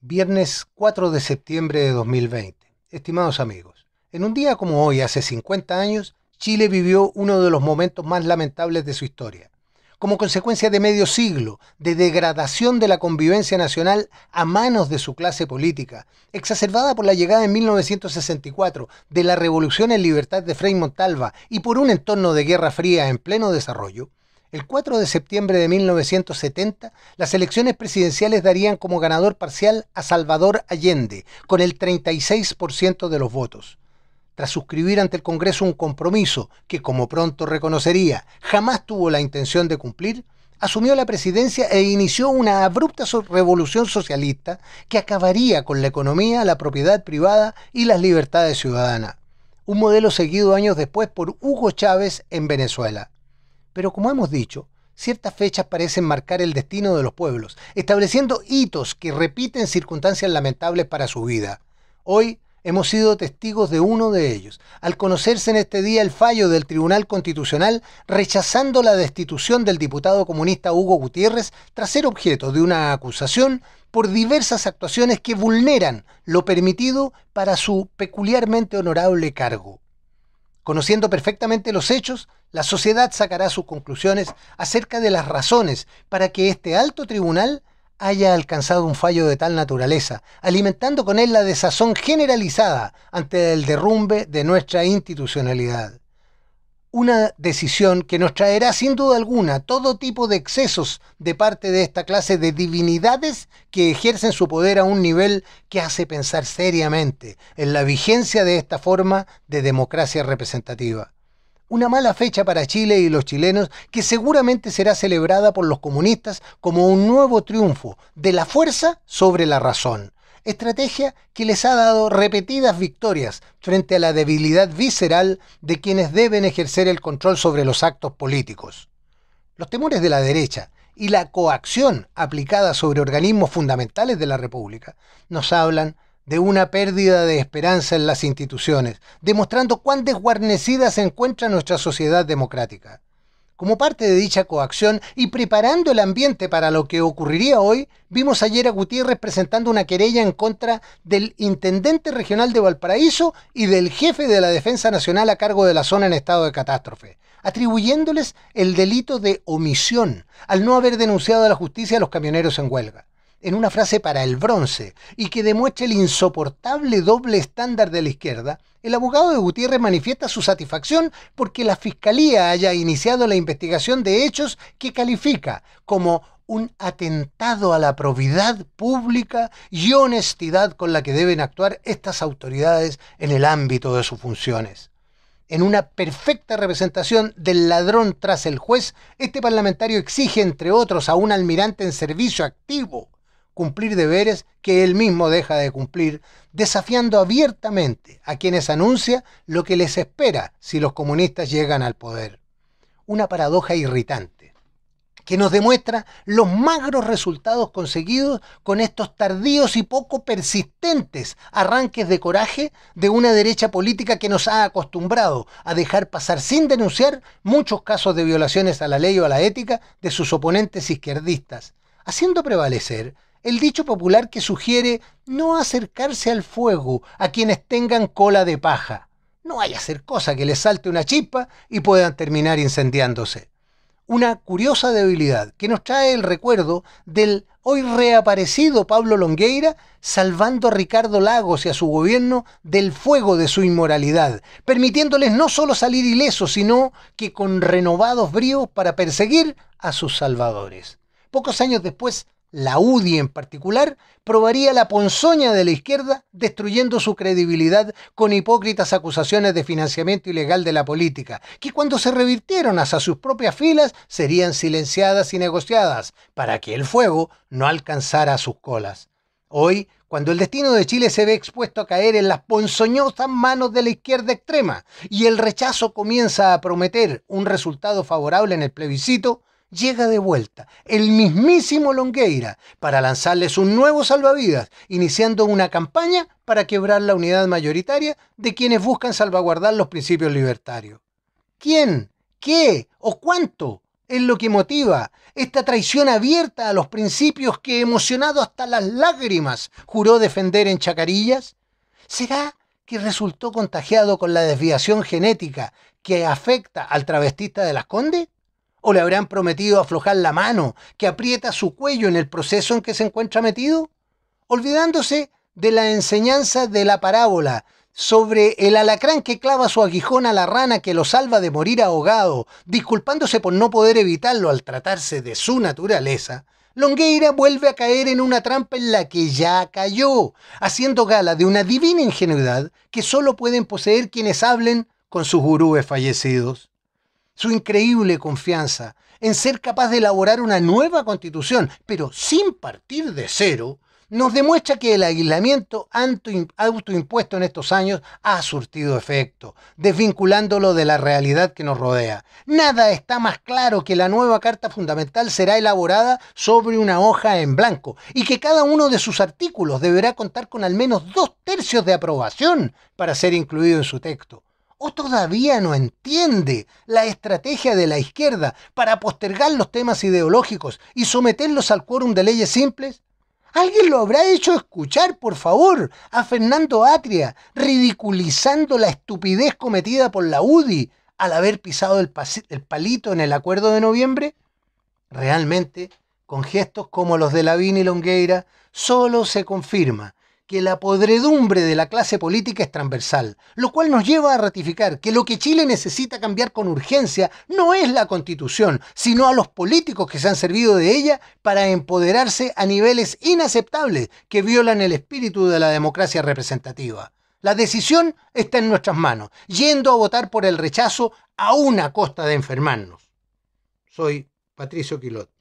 Viernes 4 de septiembre de 2020. Estimados amigos, en un día como hoy, hace 50 años, Chile vivió uno de los momentos más lamentables de su historia, como consecuencia de medio siglo de degradación de la convivencia nacional a manos de su clase política, exacerbada por la llegada en 1964 de la Revolución en Libertad de Frei Montalva y por un entorno de Guerra Fría en pleno desarrollo. El 4 de septiembre de 1970, las elecciones presidenciales darían como ganador parcial a Salvador Allende, con el 36% de los votos. Tras suscribir ante el Congreso un compromiso que, como pronto reconocería, jamás tuvo la intención de cumplir, asumió la presidencia e inició una abrupta revolución socialista que acabaría con la economía, la propiedad privada y las libertades ciudadanas. Un modelo seguido años después por Hugo Chávez en Venezuela. Pero como hemos dicho, ciertas fechas parecen marcar el destino de los pueblos, estableciendo hitos que repiten circunstancias lamentables para su vida. Hoy hemos sido testigos de uno de ellos, al conocerse en este día el fallo del Tribunal Constitucional rechazando la destitución del diputado comunista Hugo Gutiérrez tras ser objeto de una acusación por diversas actuaciones que vulneran lo permitido para su peculiarmente honorable cargo. Conociendo perfectamente los hechos, la sociedad sacará sus conclusiones acerca de las razones para que este alto tribunal haya alcanzado un fallo de tal naturaleza, alimentando con él la desazón generalizada ante el derrumbe de nuestra institucionalidad. Una decisión que nos traerá sin duda alguna todo tipo de excesos de parte de esta clase de divinidades que ejercen su poder a un nivel que hace pensar seriamente en la vigencia de esta forma de democracia representativa. Una mala fecha para Chile y los chilenos que seguramente será celebrada por los comunistas como un nuevo triunfo de la fuerza sobre la razón, estrategia que les ha dado repetidas victorias frente a la debilidad visceral de quienes deben ejercer el control sobre los actos políticos. Los temores de la derecha y la coacción aplicada sobre organismos fundamentales de la República nos hablan de una pérdida de esperanza en las instituciones, demostrando cuán desguarnecida se encuentra nuestra sociedad democrática. Como parte de dicha coacción y preparando el ambiente para lo que ocurriría hoy, vimos ayer a Gutiérrez presentando una querella en contra del intendente regional de Valparaíso y del jefe de la Defensa Nacional a cargo de la zona en estado de catástrofe, atribuyéndoles el delito de omisión al no haber denunciado a la justicia a los camioneros en huelga. En una frase para El Bronce y que demuestra el insoportable doble estándar de la izquierda, el abogado de Gutiérrez manifiesta su satisfacción porque la Fiscalía haya iniciado la investigación de hechos que califica como un atentado a la probidad pública y honestidad con la que deben actuar estas autoridades en el ámbito de sus funciones. En una perfecta representación del ladrón tras el juez, este parlamentario exige, entre otros, a un almirante en servicio activo cumplir deberes que él mismo deja de cumplir, desafiando abiertamente a quienes anuncia lo que les espera si los comunistas llegan al poder. Una paradoja irritante, que nos demuestra los magros resultados conseguidos con estos tardíos y poco persistentes arranques de coraje de una derecha política que nos ha acostumbrado a dejar pasar sin denunciar muchos casos de violaciones a la ley o a la ética de sus oponentes izquierdistas, haciendo prevalecer el dicho popular que sugiere no acercarse al fuego a quienes tengan cola de paja. No vaya a ser cosa que les salte una chispa y puedan terminar incendiándose. Una curiosa debilidad que nos trae el recuerdo del hoy reaparecido Pablo Longueira salvando a Ricardo Lagos y a su gobierno del fuego de su inmoralidad, permitiéndoles no solo salir ilesos, sino que con renovados bríos para perseguir a sus salvadores. Pocos años después, la UDI en particular probaría la ponzoña de la izquierda destruyendo su credibilidad con hipócritas acusaciones de financiamiento ilegal de la política, que cuando se revirtieron hacia sus propias filas serían silenciadas y negociadas para que el fuego no alcanzara a sus colas. Hoy, cuando el destino de Chile se ve expuesto a caer en las ponzoñosas manos de la izquierda extrema y el rechazo comienza a prometer un resultado favorable en el plebiscito, llega de vuelta el mismísimo Longueira para lanzarles un nuevo salvavidas, iniciando una campaña para quebrar la unidad mayoritaria de quienes buscan salvaguardar los principios libertarios. ¿Quién? ¿Qué? ¿O cuánto es lo que motiva esta traición abierta a los principios que, emocionado hasta las lágrimas, juró defender en Chacarillas? ¿Será que resultó contagiado con la desviación genética que afecta al travestista de Las Condes? ¿O le habrán prometido aflojar la mano que aprieta su cuello en el proceso en que se encuentra metido? Olvidándose de la enseñanza de la parábola sobre el alacrán que clava su aguijón a la rana que lo salva de morir ahogado, disculpándose por no poder evitarlo al tratarse de su naturaleza, Longueira vuelve a caer en una trampa en la que ya cayó, haciendo gala de una divina ingenuidad que solo pueden poseer quienes hablen con sus gurúes fallecidos. Su increíble confianza en ser capaz de elaborar una nueva constitución, pero sin partir de cero, nos demuestra que el aislamiento autoimpuesto en estos años ha surtido efecto, desvinculándolo de la realidad que nos rodea. Nada está más claro que la nueva Carta Fundamental será elaborada sobre una hoja en blanco y que cada uno de sus artículos deberá contar con al menos 2/3 de aprobación para ser incluido en su texto. ¿O todavía no entiende la estrategia de la izquierda para postergar los temas ideológicos y someterlos al quórum de leyes simples? ¿Alguien lo habrá hecho escuchar, por favor, a Fernando Atria, ridiculizando la estupidez cometida por la UDI al haber pisado el palito en el acuerdo de noviembre? Realmente, con gestos como los de Lavín y Longueira, solo se confirma que la podredumbre de la clase política es transversal, lo cual nos lleva a ratificar que lo que Chile necesita cambiar con urgencia no es la Constitución, sino a los políticos que se han servido de ella para empoderarse a niveles inaceptables que violan el espíritu de la democracia representativa. La decisión está en nuestras manos, yendo a votar por el rechazo aún a costa de enfermarnos. Soy Patricio Quilhot.